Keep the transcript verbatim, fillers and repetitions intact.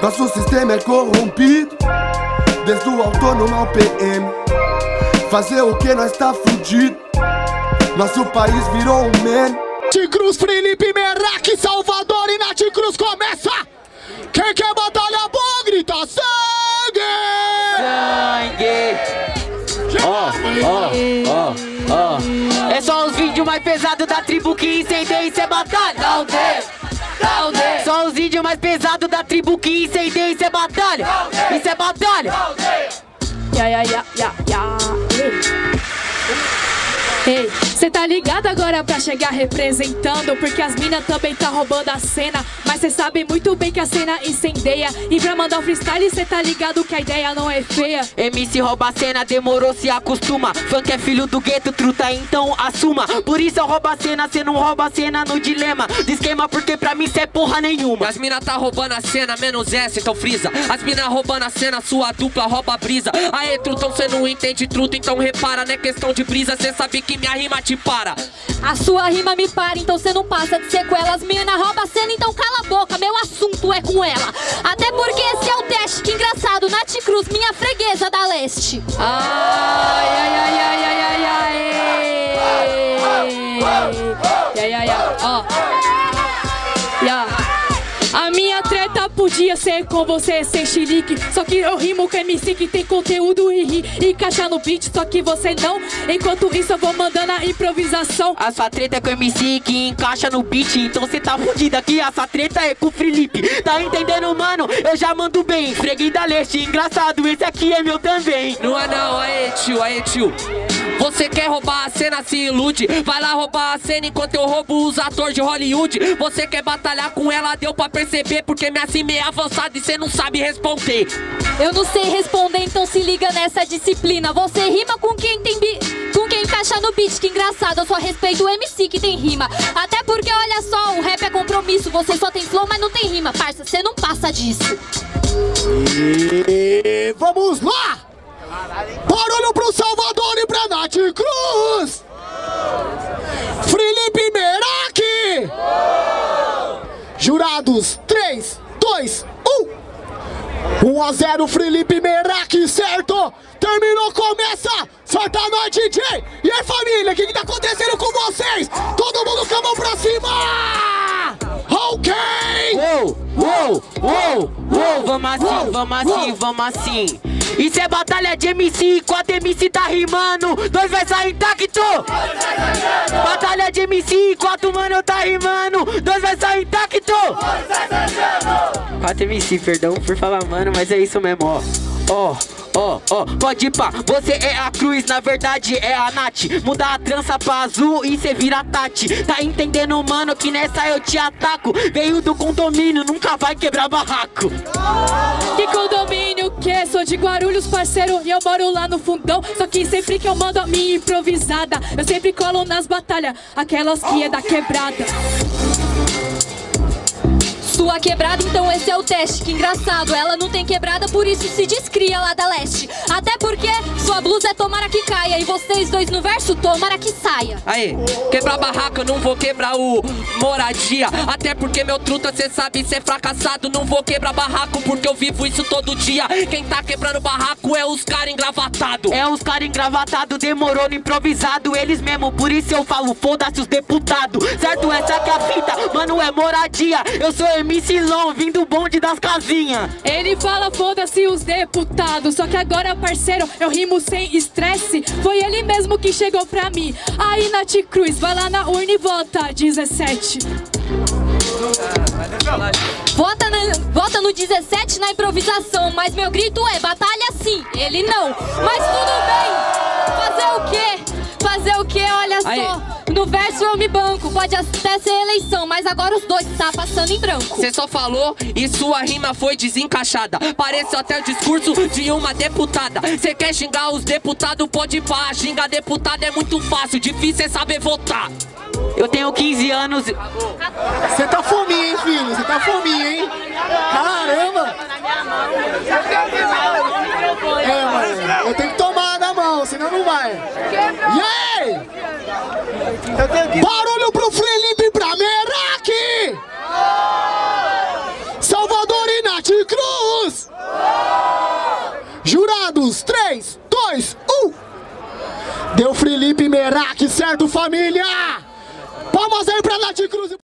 Nosso sistema é corrompido, desde o autônomo ao P M. Fazer o que nós tá fudido, nosso país virou um meme. Nati Cruz, Felipe, Meraki, Salvador e Nati Cruz começa! Quem quer batalha boa, grita sangue! Sangue! Ó, ó, ó, ó. É só os vídeos mais pesados da tribo que incendeia e cê batalha! Não tem! Só os vídeos mais pesados da tribo que incendeia e cê batalha! Isso é batalha! Ya, ya, ya, ya, ya. Ei, cê tá ligado agora pra chegar representando, porque as minas também tá roubando a cena. Mas cê sabe muito bem que a cena incendeia, e pra mandar o freestyle cê tá ligado que a ideia não é feia. M C rouba a cena, demorou, se acostuma. Funk é filho do gueto, truta, então assuma. Por isso eu roubo a cena, cê não rouba a cena no dilema de esquema, porque pra mim cê é porra nenhuma. E as mina tá roubando a cena, menos essa, então frisa. As mina roubando a cena, sua dupla rouba a brisa. Aê, trutão, cê não entende truta, então repara, não é questão de brisa, cê sabe que minha rima te para. A sua rima me para, então cê não passa de sequelas. Mina rouba a cena, então cala a boca, meu assunto é com ela. Até porque esse é o teste, que engraçado, Nati Cruz, minha freguesa da leste. Ai, ai, ai, ai, ai, ai, ai, ai, ai, ai, ó. A minha treta podia ser com você sem xilique, só que eu rimo com M C que tem conteúdo e ri, e encaixa no beat, só que você não. Enquanto isso eu vou mandando a improvisação. A sua treta é com M C que encaixa no beat, então cê tá fudida aqui, a sua treta é com o Felipe. Tá entendendo, mano? Eu já mando bem, freguei da leste, engraçado, esse aqui é meu também. Não é não, aê tio, aê tio. Você quer roubar a cena, se ilude. Vai lá roubar a cena enquanto eu roubo os atores de Hollywood. Você quer batalhar com ela, deu pra perceber, porque minha cima é avançada e cê não sabe responder. Eu não sei responder, então se liga nessa disciplina. Você rima com quem tem bi... com quem encaixa no beat, que engraçado. Eu só respeito o M C que tem rima. Até porque, olha só, o rap é compromisso. Você só tem flow, mas não tem rima, parça, cê não passa disso. E... vamos lá! Barulho pro Salvador e pra Nati Cruz! Felipe Meraki! Jurados, três, dois, um! um a zero, Felipe Meraki, certo? Terminou, começa! Solta nós, D J! E aí, família, o que que tá acontecendo com vocês? Todo mundo com a mão pra cima! Ok! Uou, uou, uou, uou! Vamos assim, vamos assim, vamos assim! Isso é batalha de M C, quatro M C tá rimando, dois vai sair intacto. Batalha de M C, quatro mano tá rimando, dois vai sair intacto. Quatro M C, perdão por falar mano, mas é isso mesmo, ó. Ó, ó, ó, pode pá, você é a Cruz, na verdade é a Nath. Muda a trança pra azul e cê vira Tati. Tá entendendo, mano, que nessa eu te ataco. Veio do condomínio, nunca vai quebrar barraco. Que condomínio que? Sou de Guarulhos, parceiro, e eu moro lá no fundão. Só que sempre que eu mando a minha improvisada, eu sempre colo nas batalhas, aquelas que é da quebrada. Sua quebrada, então esse é o teste, que engraçado, ela não tem quebrada, por isso se descria lá da leste. Até porque sua blusa é tomara que caia, e vocês dois no verso, tomara que saia. Aí, quebrar barraca, eu não vou quebrar o moradia, até porque meu truta, cê sabe, cê é fracassado, não vou quebrar barraco, porque eu vivo isso todo dia. Quem tá quebrando barraco é os cara engravatado. É os cara engravatado, demorou no improvisado, eles mesmo, por isso eu falo, foda-se os deputados, certo? Essa que é a fita, mano, é moradia, eu sou M C Long, vim do bonde das casinhas. Ele fala foda-se os deputados, só que agora parceiro, eu rimo sem estresse. Foi ele mesmo que chegou pra mim. Aí Nati Cruz, vai lá na urna e vota dezessete. Vota, na, vota no dezessete na improvisação, mas meu grito é batalha sim, ele não. Mas tudo bem, fazer o quê? Fazer o quê? Olha só. Aí. No verso eu me banco, pode até ser eleição, mas agora os dois tá passando em branco. Você só falou e sua rima foi desencaixada, parece até o discurso de uma deputada. Você quer xingar os deputados, pode pá, xingar deputado é muito fácil, difícil é saber votar. Eu tenho quinze anos. Você tá fominha, hein, filho? Você tá fominha, hein? Caramba! É, mano, eu tenho que tomar na mão, senão não vai. E aí? Barulho pro Felipe e pra Meraki! Salvador e Nati Cruz! Jurados, três, dois, um. Deu Felipe Meraki, certo, família? Palmas aí pra Nati Cruz.